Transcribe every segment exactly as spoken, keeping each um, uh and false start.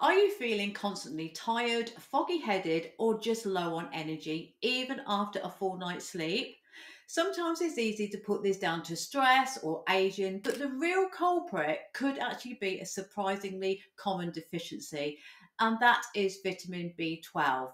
Are you feeling constantly tired, foggy-headed, or just low on energy, even after a full night's sleep? Sometimes it's easy to put this down to stress or aging, but the real culprit could actually be a surprisingly common deficiency, and that is vitamin B twelve.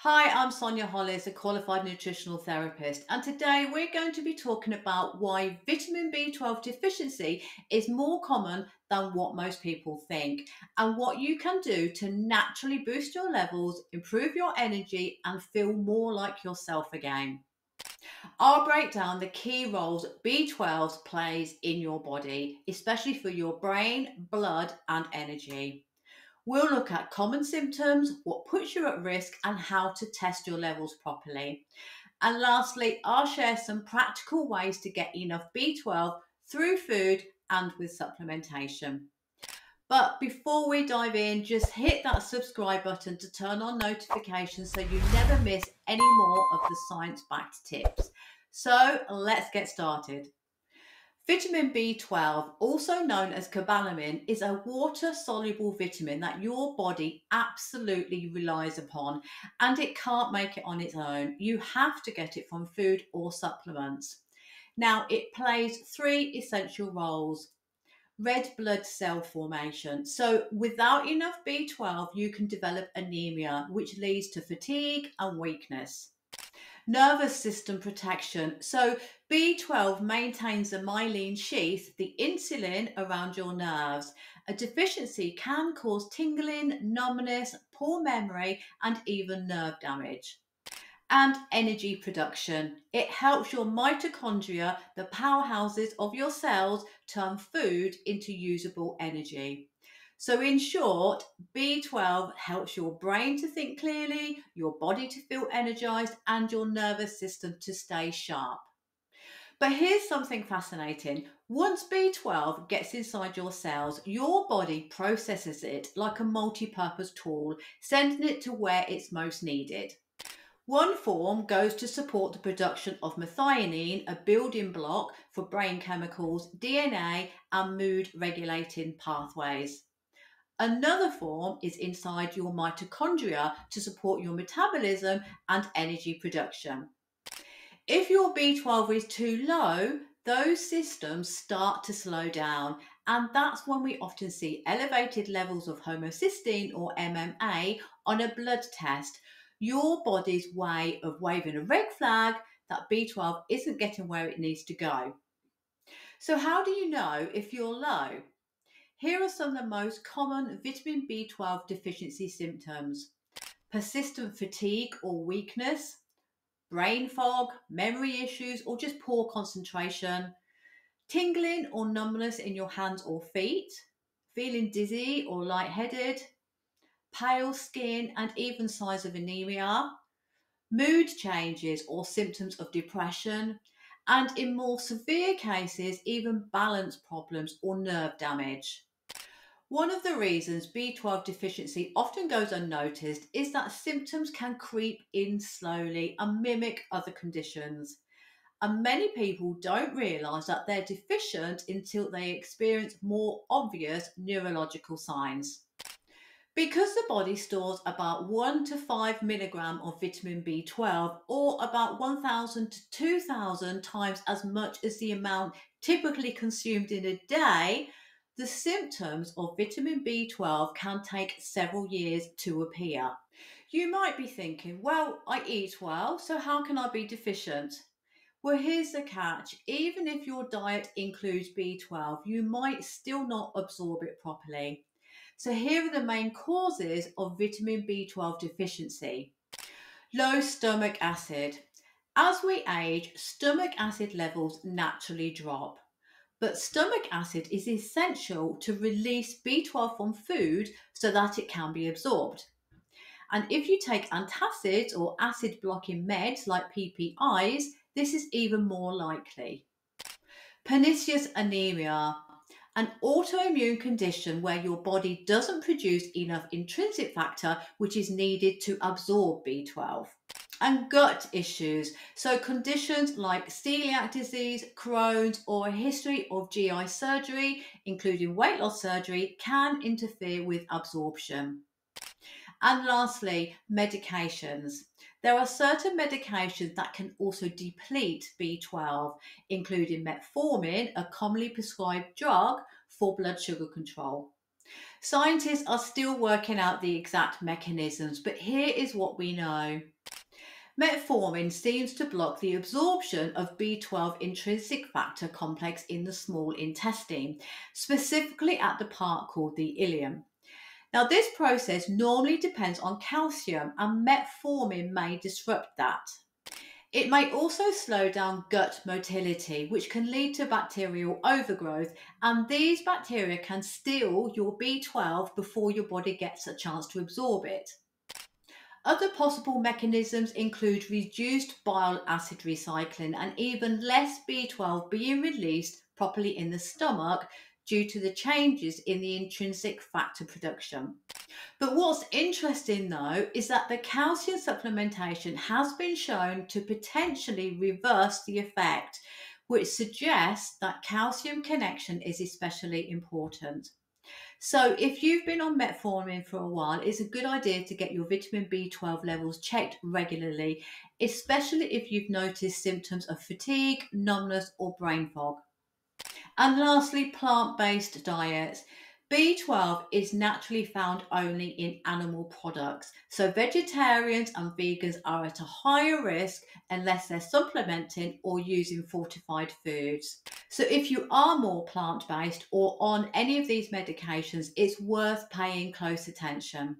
Hi, I'm Sonia Hollis, a qualified nutritional therapist, and today we're going to be talking about why vitamin B twelve deficiency is more common than what most people think, and what you can do to naturally boost your levels, improve your energy, and feel more like yourself again. I'll break down the key roles B twelve plays in your body, especially for your brain, blood, and energy. We'll look at common symptoms, what puts you at risk, and how to test your levels properly. And lastly, I'll share some practical ways to get enough B twelve through food and with supplementation. But before we dive in, just hit that subscribe button to turn on notifications so you never miss any more of the science-backed tips. So let's get started. Vitamin B twelve, also known as cobalamin, is a water-soluble vitamin that your body absolutely relies upon, and it can't make it on its own. You have to get it from food or supplements. Now, it plays three essential roles. Red blood cell formation. So without enough B twelve, you can develop anemia, which leads to fatigue and weakness. Nervous system protection. So B twelve maintains the myelin sheath, the insulin around your nerves. A deficiency can cause tingling, numbness, poor memory, and even nerve damage. And energy production. It helps your mitochondria, the powerhouses of your cells, turn food into usable energy. So in short, B twelve helps your brain to think clearly, your body to feel energized, and your nervous system to stay sharp. But here's something fascinating. Once B twelve gets inside your cells, your body processes it like a multi-purpose tool, sending it to where it's most needed. One form goes to support the production of methionine, a building block for brain chemicals, D N A, and mood-regulating pathways. Another form is inside your mitochondria to support your metabolism and energy production. If your B twelve is too low, those systems start to slow down, and that's when we often see elevated levels of homocysteine or M M A on a blood test, your body's way of waving a red flag that B twelve isn't getting where it needs to go. So how do you know if you're low? Here are some of the most common vitamin B twelve deficiency symptoms. Persistent fatigue or weakness, brain fog, memory issues, or just poor concentration, tingling or numbness in your hands or feet, feeling dizzy or lightheaded, pale skin and even signs of anemia, mood changes or symptoms of depression, and in more severe cases, even balance problems or nerve damage. One of the reasons B twelve deficiency often goes unnoticed is that symptoms can creep in slowly and mimic other conditions. And many people don't realise that they're deficient until they experience more obvious neurological signs. Because the body stores about one to five milligrams of vitamin B twelve, or about one thousand to two thousand times as much as the amount typically consumed in a day, the symptoms of vitamin B twelve can take several years to appear. You might be thinking, well, I eat well, so how can I be deficient? Well, here's the catch. Even if your diet includes B twelve, you might still not absorb it properly. So here are the main causes of vitamin B twelve deficiency. Low stomach acid. As we age, stomach acid levels naturally drop. But stomach acid is essential to release B twelve from food so that it can be absorbed. And if you take antacids or acid-blocking meds like P P Is, this is even more likely. Pernicious anemia. An autoimmune condition where your body doesn't produce enough intrinsic factor, which is needed to absorb B twelve. and gut issues. So conditions like celiac disease, Crohn's, or a history of G I surgery, including weight loss surgery, can interfere with absorption. And lastly, medications. There are certain medications that can also deplete B twelve, including metformin, a commonly prescribed drug for blood sugar control. Scientists are still working out the exact mechanisms, but here is what we know. Metformin seems to block the absorption of B twelve intrinsic factor complex in the small intestine, specifically at the part called the ileum. Now, this process normally depends on calcium, and metformin may disrupt that. It may also slow down gut motility, which can lead to bacterial overgrowth, and these bacteria can steal your B twelve before your body gets a chance to absorb it. Other possible mechanisms include reduced bile acid recycling and even less B twelve being released properly in the stomach, due to the changes in the intrinsic factor production. But what's interesting though is that the calcium supplementation has been shown to potentially reverse the effect, which suggests that calcium connection is especially important. So if you've been on metformin for a while, it's a good idea to get your vitamin B twelve levels checked regularly, especially if you've noticed symptoms of fatigue, numbness, or brain fog. And lastly, plant-based diets. B twelve is naturally found only in animal products, so vegetarians and vegans are at a higher risk unless they're supplementing or using fortified foods. So if you are more plant-based or on any of these medications, it's worth paying close attention.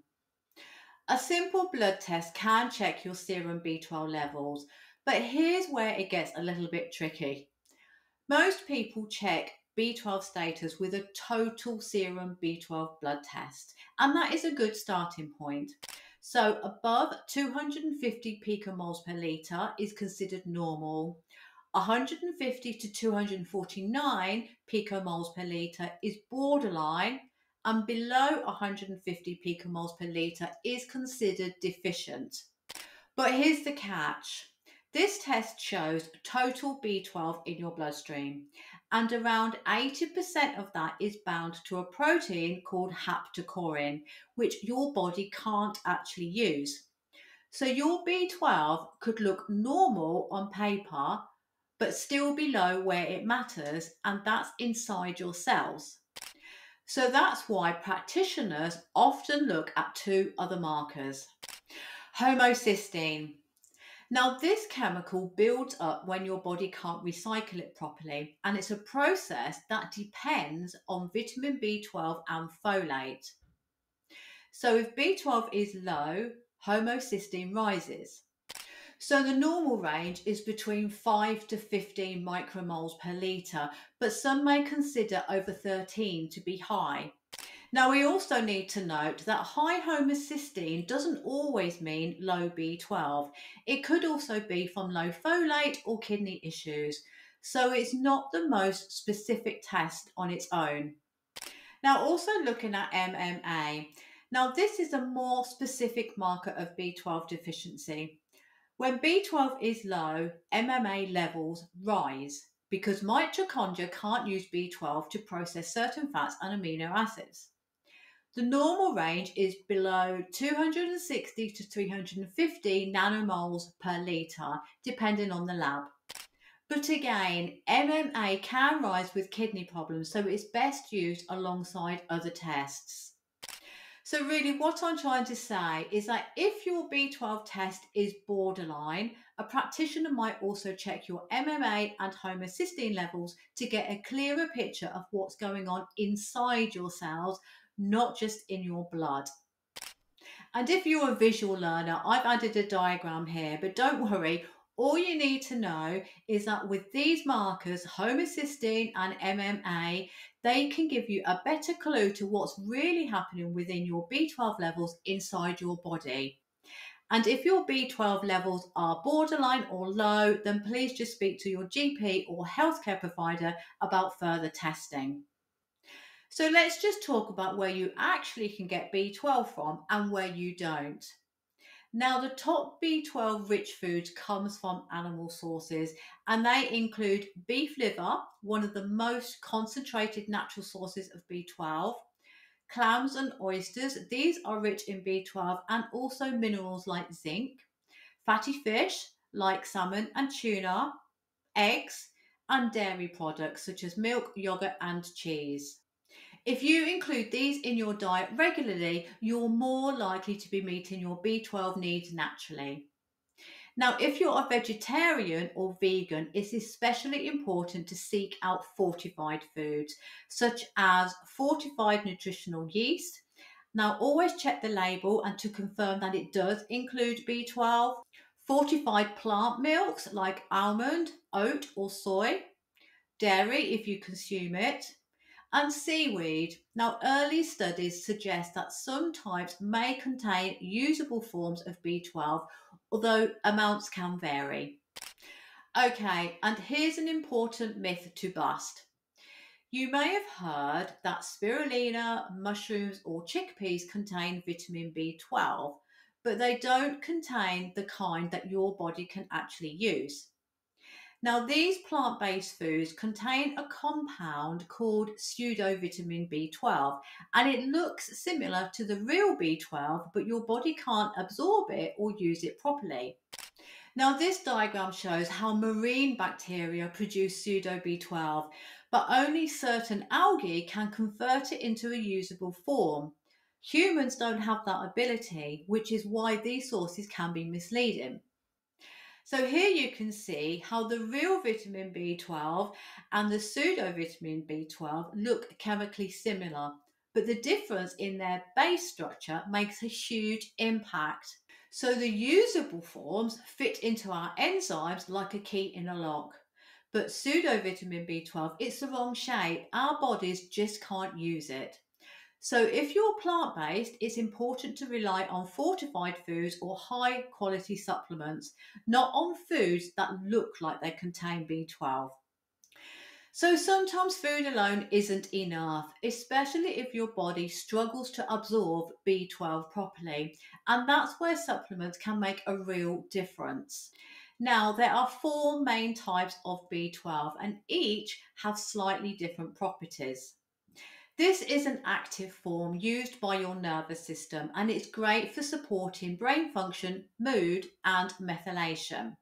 A simple blood test can check your serum B twelve levels, but here's where it gets a little bit tricky. Most people check B twelve status with a total serum B twelve blood test, and that is a good starting point. So above two hundred fifty picomoles per litre is considered normal. one hundred fifty to two hundred forty-nine picomoles per litre is borderline, and below one hundred fifty picomoles per litre is considered deficient. But here's the catch. This test shows total B twelve in your bloodstream, and around eighty percent of that is bound to a protein called haptocorrin, which your body can't actually use. So your B twelve could look normal on paper, but still below where it matters, and that's inside your cells. So that's why practitioners often look at two other markers. Homocysteine. Now, this chemical builds up when your body can't recycle it properly, and it's a process that depends on vitamin B twelve and folate. So if B twelve is low, homocysteine rises. So the normal range is between five to fifteen micromoles per litre, but some may consider over thirteen to be high. Now, we also need to note that high homocysteine doesn't always mean low B twelve. It could also be from low folate or kidney issues. So it's not the most specific test on its own. Now, also looking at M M A. Now, this is a more specific marker of B twelve deficiency. When B twelve is low, M M A levels rise because mitochondria can't use B twelve to process certain fats and amino acids. The normal range is below two hundred sixty to three hundred fifty nanomoles per litre, depending on the lab. But again, M M A can rise with kidney problems, so it's best used alongside other tests. So really what I'm trying to say is that if your B twelve test is borderline, a practitioner might also check your M M A and homocysteine levels to get a clearer picture of what's going on inside your cells, not just in your blood. And if you're a visual learner, I've added a diagram here, but don't worry, all you need to know is that with these markers, homocysteine and M M A, they can give you a better clue to what's really happening within your B twelve levels inside your body. And if your B twelve levels are borderline or low, then please just speak to your G P or healthcare provider about further testing. So let's just talk about where you actually can get B twelve from and where you don't. Now, the top B twelve rich food comes from animal sources, and they include beef liver, one of the most concentrated natural sources of B twelve, clams and oysters. These are rich in B twelve and also minerals like zinc, fatty fish like salmon and tuna, eggs, and dairy products such as milk, yogurt, and cheese. If you include these in your diet regularly, you're more likely to be meeting your B twelve needs naturally. Now, if you're a vegetarian or vegan, it's especially important to seek out fortified foods, such as fortified nutritional yeast. Now, always check the label and to confirm that it does include B twelve. Fortified plant milks like almond, oat, or soy, dairy if you consume it, and seaweed. Now, early studies suggest that some types may contain usable forms of B twelve, although amounts can vary. Okay, and here's an important myth to bust. You may have heard that spirulina, mushrooms, or chickpeas contain vitamin B twelve, but they don't contain the kind that your body can actually use. Now, these plant-based foods contain a compound called pseudovitamin B twelve, and it looks similar to the real B twelve, but your body can't absorb it or use it properly. Now, this diagram shows how marine bacteria produce pseudo B twelve, but only certain algae can convert it into a usable form. Humans don't have that ability, which is why these sources can be misleading. So here you can see how the real vitamin B twelve and the pseudovitamin B twelve look chemically similar, but the difference in their base structure makes a huge impact. So the usable forms fit into our enzymes like a key in a lock, but pseudovitamin B twelve, it's the wrong shape. Our bodies just can't use it. So if you're plant-based, it's important to rely on fortified foods or high-quality supplements, not on foods that look like they contain B twelve. So sometimes food alone isn't enough, especially if your body struggles to absorb B twelve properly, and that's where supplements can make a real difference. Now, there are four main types of B twelve, and each have slightly different properties. This is an active form used by your nervous system, and it's great for supporting brain function, mood, and methylation.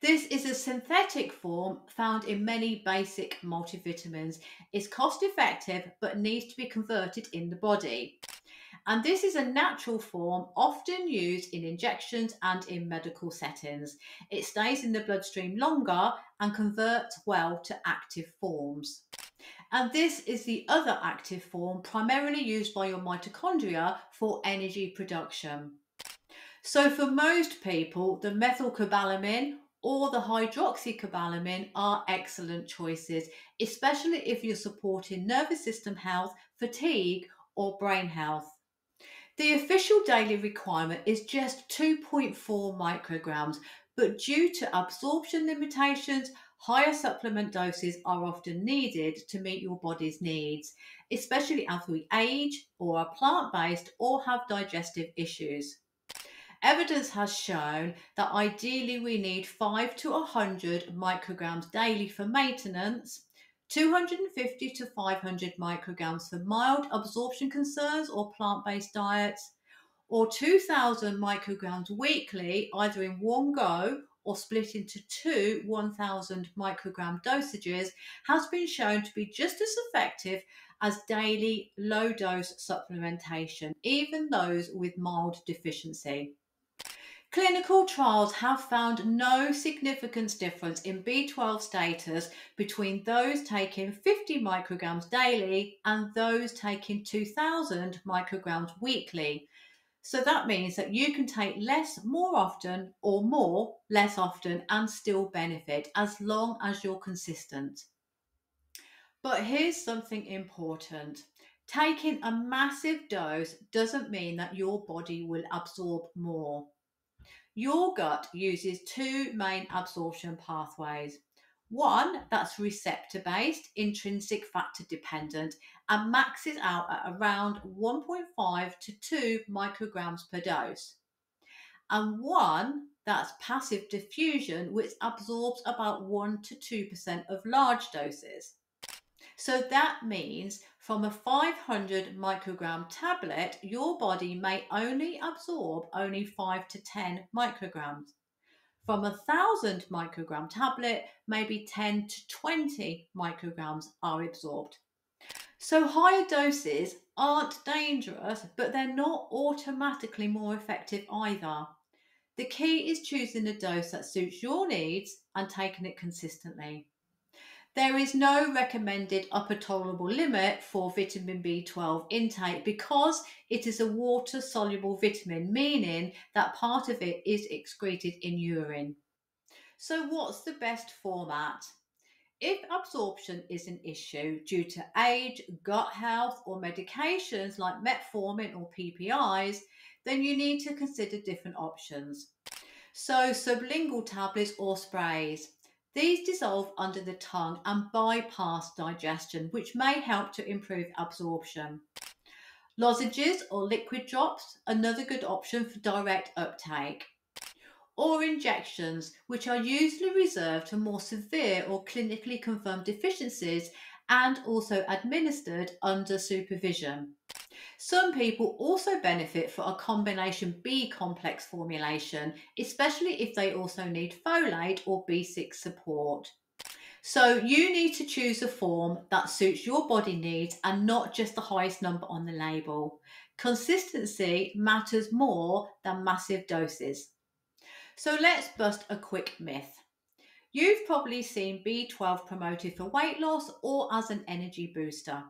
This is a synthetic form found in many basic multivitamins. It's cost effective, but needs to be converted in the body. And this is a natural form often used in injections and in medical settings. It stays in the bloodstream longer and converts well to active forms. And this is the other active form primarily used by your mitochondria for energy production. So for most people, the methylcobalamin or the hydroxycobalamin are excellent choices, especially if you're supporting nervous system health, fatigue, or brain health. The official daily requirement is just two point four micrograms, but due to absorption limitations, higher supplement doses are often needed to meet your body's needs, especially as we age or are plant-based or have digestive issues. Evidence has shown that ideally we need five to one hundred micrograms daily for maintenance, two hundred fifty to five hundred micrograms for mild absorption concerns or plant-based diets, or two thousand micrograms weekly, either in one go or split into two one thousand microgram dosages, has been shown to be just as effective as daily low-dose supplementation, even those with mild deficiency. Clinical trials have found no significant difference in B twelve status between those taking fifty micrograms daily and those taking two thousand micrograms weekly. So that means that you can take less more often or more less often and still benefit as long as you're consistent. But here's something important. Taking a massive dose doesn't mean that your body will absorb more. Your gut uses two main absorption pathways. One that's receptor-based, intrinsic factor dependent, and maxes out at around one point five to two micrograms per dose. and one that's passive diffusion, which absorbs about one to two percent of large doses. So that means from a five hundred microgram tablet, your body may only absorb only five to ten micrograms. From a one thousand microgram tablet, maybe ten to twenty micrograms are absorbed. So higher doses aren't dangerous, but they're not automatically more effective either. The key is choosing a dose that suits your needs and taking it consistently. There is no recommended upper tolerable limit for vitamin B twelve intake because it is a water-soluble vitamin, meaning that part of it is excreted in urine. So what's the best format? If absorption is an issue due to age, gut health, or medications like metformin or P P Is, then you need to consider different options. So sublingual tablets or sprays. These dissolve under the tongue and bypass digestion, which may help to improve absorption. Lozenges or liquid drops, another good option for direct uptake. Or injections, which are usually reserved for more severe or clinically confirmed deficiencies and also administered under supervision. Some people also benefit from a combination B complex formulation, especially if they also need folate or B six support. So you need to choose a form that suits your body needs and not just the highest number on the label. Consistency matters more than massive doses. So let's bust a quick myth. You've probably seen B twelve promoted for weight loss or as an energy booster.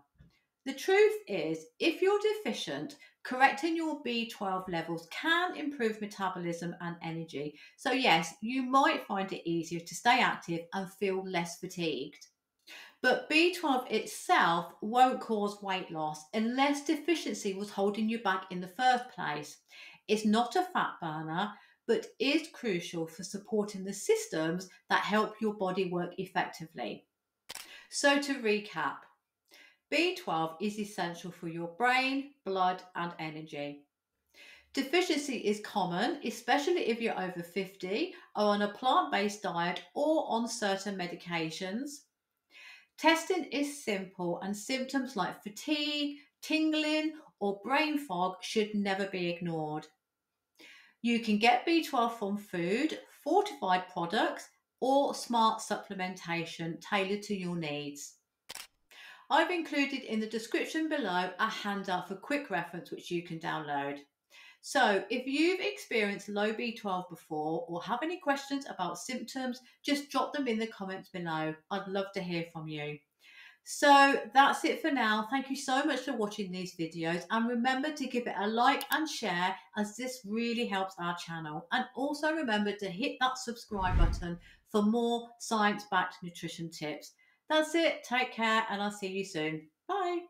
The truth is, if you're deficient, correcting your B twelve levels can improve metabolism and energy. So yes, you might find it easier to stay active and feel less fatigued. But B twelve itself won't cause weight loss unless deficiency was holding you back in the first place. It's not a fat burner, but is crucial for supporting the systems that help your body work effectively. So to recap, B twelve is essential for your brain, blood, and energy. Deficiency is common, especially if you're over fifty, or on a plant-based diet, or on certain medications. Testing is simple, and symptoms like fatigue, tingling, or brain fog should never be ignored. You can get B twelve from food, fortified products, or smart supplementation tailored to your needs. I've included in the description below a handout for quick reference which you can download. So if you've experienced low B twelve before or have any questions about symptoms, just drop them in the comments below. I'd love to hear from you. So that's it for now. Thank you so much for watching these videos, and remember to give it a like and share, as this really helps our channel. And also remember to hit that subscribe button for more science-backed nutrition tips. That's it. Take care, and I'll see you soon. Bye.